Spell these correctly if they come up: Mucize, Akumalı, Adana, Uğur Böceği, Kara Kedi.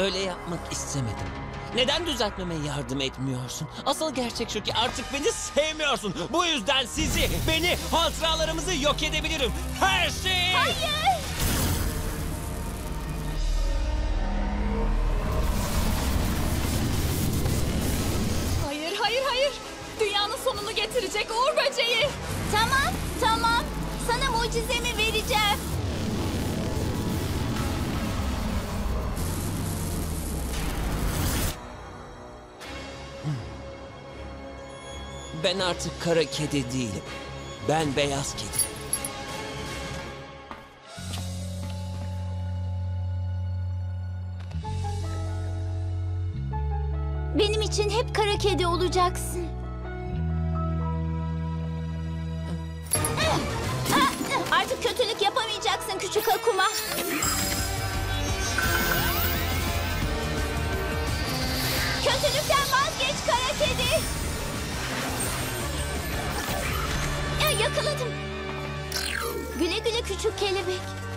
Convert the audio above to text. öyle yapmak istemedim. Neden düzeltmeme yardım etmiyorsun? Asıl gerçek şu ki artık beni sevmiyorsun. Bu yüzden sizi, beni, hatıralarımızı yok edebilirim. Her şeyi... Hayır! Hayır, hayır, hayır! Dünyanın sonunu getirecek Uğur Böceği! Tamam, tamam. Sana mucizemi vereceğim. Ben artık kara kedi değilim. Ben beyaz kedi. Benim için hep kara kedi olacaksın. Artık kötülük yapamayacaksın küçük Akuma. Kötülükten vazgeç kara kedi. Yakaladım. Güle güle küçük kelebek.